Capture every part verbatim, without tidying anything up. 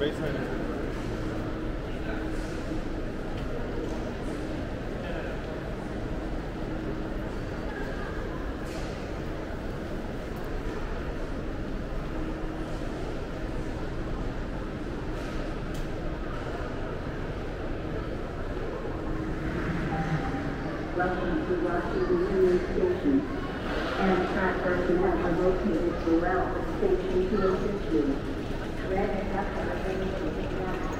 basement. Welcome to Washington Union Station. Amtrak personnel are located throughout Station two oh six. Red trucks are available to travel.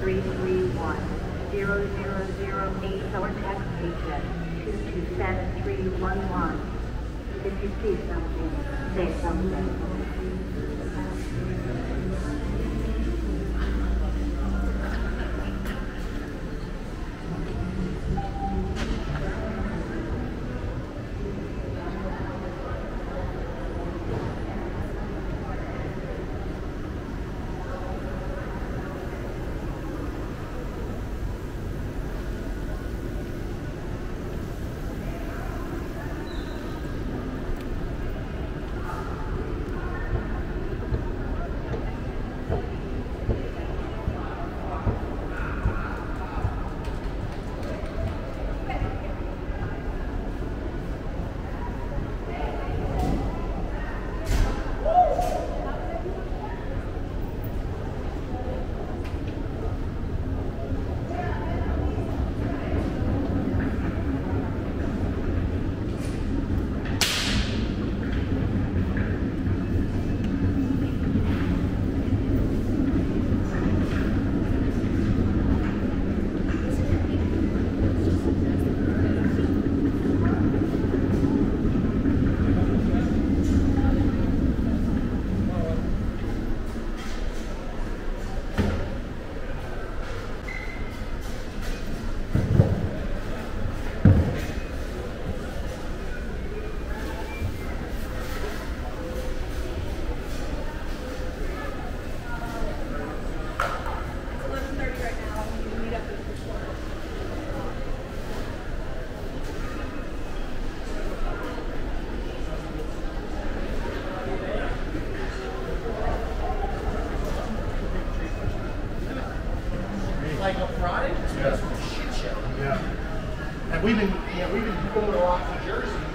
three three one zero zero zero eight or text H S two two seven three one one. If you see something, say something. We've been, yeah, we've been going a lot to Jersey.